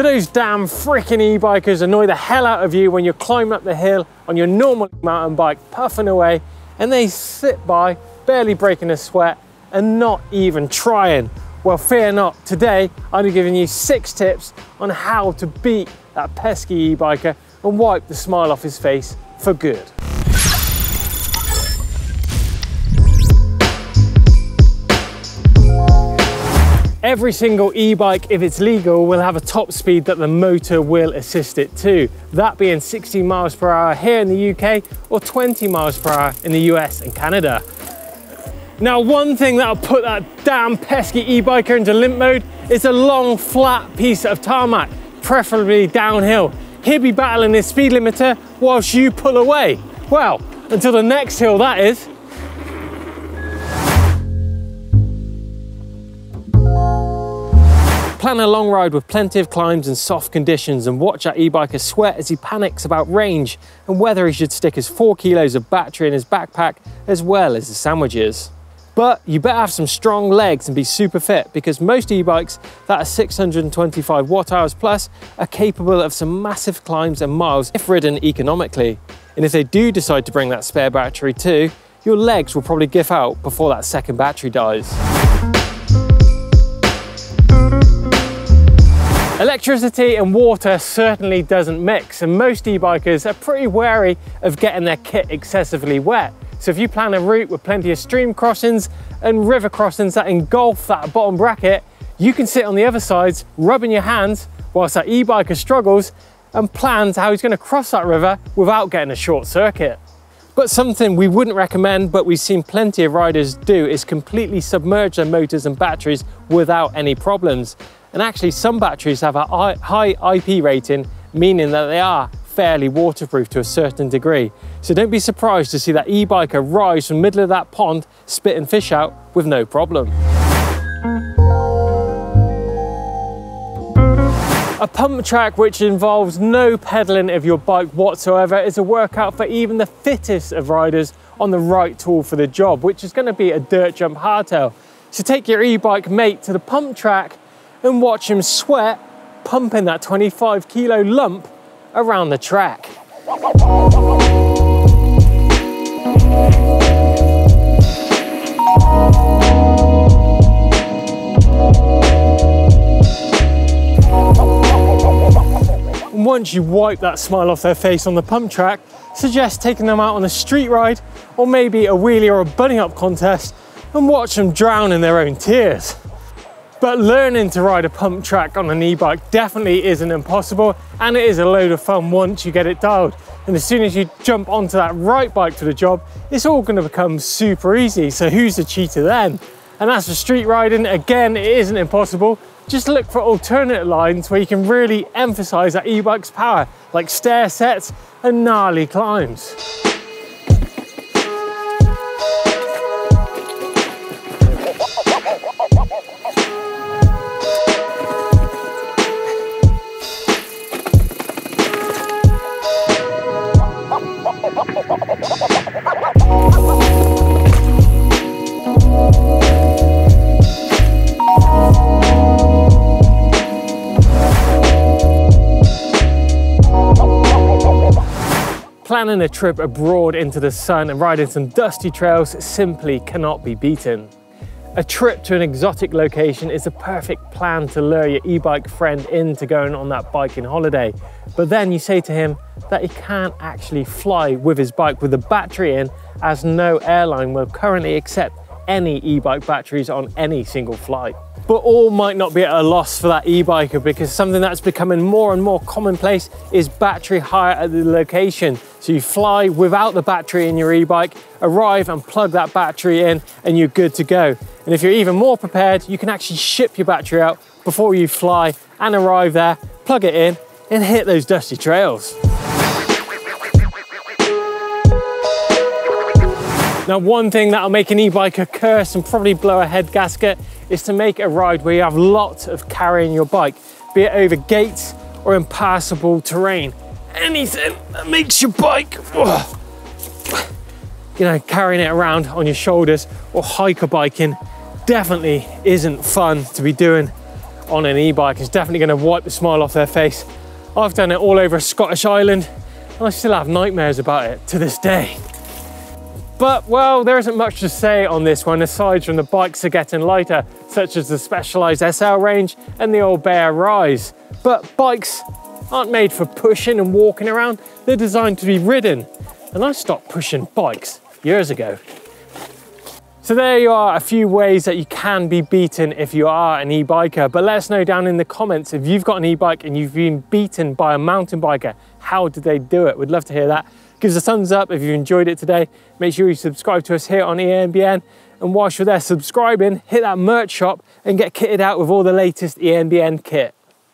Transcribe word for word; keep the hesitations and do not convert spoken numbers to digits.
Do those damn frickin' e-bikers annoy the hell out of you when you climb up the hill on your normal mountain bike puffing away and they sit by, barely breaking a sweat and not even trying? Well, fear not. Today, I'm giving you six tips on how to beat that pesky e-biker and wipe the smile off his face for good. Every single e-bike, if it's legal, will have a top speed that the motor will assist it to. That being sixty miles per hour here in the U K or twenty miles per hour in the U S and Canada. Now, one thing that'll put that damn pesky e-biker into limp mode is a long, flat piece of tarmac, preferably downhill. He'll be battling his speed limiter whilst you pull away. Well, until the next hill, that is. Plan a long ride with plenty of climbs and soft conditions and watch that e-biker sweat as he panics about range and whether he should stick his four kilos of battery in his backpack as well as his sandwiches. But you better have some strong legs and be super fit because most e-bikes that are six hundred twenty-five watt hours plus are capable of some massive climbs and miles if ridden economically. And if they do decide to bring that spare battery too, your legs will probably give out before that second battery dies. Electricity and water certainly doesn't mix, and most e-bikers are pretty wary of getting their kit excessively wet. So if you plan a route with plenty of stream crossings and river crossings that engulf that bottom bracket, you can sit on the other sides, rubbing your hands whilst that e-biker struggles and plans how he's going to cross that river without getting a short circuit. But something we wouldn't recommend, but we've seen plenty of riders do, is completely submerge their motors and batteries without any problems. And actually some batteries have a high I P rating, meaning that they are fairly waterproof to a certain degree. So don't be surprised to see that e-biker rise from the middle of that pond, spitting fish out with no problem. A pump track which involves no pedaling of your bike whatsoever is a workout for even the fittest of riders on the right tool for the job, which is going to be a dirt jump hardtail. So take your e-bike mate to the pump track and watch him sweat, pumping that twenty-five kilo lump around the track. And once you wipe that smile off their face on the pump track, suggest taking them out on a street ride or maybe a wheelie or a bunny hop contest and watch them drown in their own tears. But learning to ride a pump track on an e-bike definitely isn't impossible, and it is a load of fun once you get it dialed. And as soon as you jump onto that right bike to the job, it's all going to become super easy. So who's the cheater then? And as for street riding, again, it isn't impossible. Just look for alternate lines where you can really emphasize that e-bike's power, like stair sets and gnarly climbs. Planning a trip abroad into the sun and riding some dusty trails simply cannot be beaten. A trip to an exotic location is the perfect plan to lure your e-bike friend into going on that biking holiday. But then you say to him that he can't actually fly with his bike with the battery in, as no airline will currently accept any e-bike batteries on any single flight. But all might not be at a loss for that e-biker, because something that's becoming more and more commonplace is battery hire at the location. So you fly without the battery in your e-bike, arrive and plug that battery in, and you're good to go. And if you're even more prepared, you can actually ship your battery out before you fly and arrive there, plug it in, and hit those dusty trails. Now, one thing that'll make an e-biker curse and probably blow a head gasket is to make a ride where you have lots of carrying your bike, be it over gates or impassable terrain. Anything that makes your bike, ugh, you know, carrying it around on your shoulders or hiker biking definitely isn't fun to be doing on an e-bike is definitely going to wipe the smile off their face. I've done it all over a Scottish island and I still have nightmares about it to this day. But, well, there isn't much to say on this one aside from the bikes are getting lighter, such as the Specialized S L range and the Old Bear Rise. But bikes aren't made for pushing and walking around, they're designed to be ridden. And I stopped pushing bikes years ago. So there you are, a few ways that you can be beaten if you are an e-biker, but let us know down in the comments if you've got an e-bike and you've been beaten by a mountain biker. How did they do it? We'd love to hear that. Give us a thumbs up if you enjoyed it today. Make sure you subscribe to us here on E N B N. And whilst you're there subscribing, hit that merch shop and get kitted out with all the latest E N B N kit.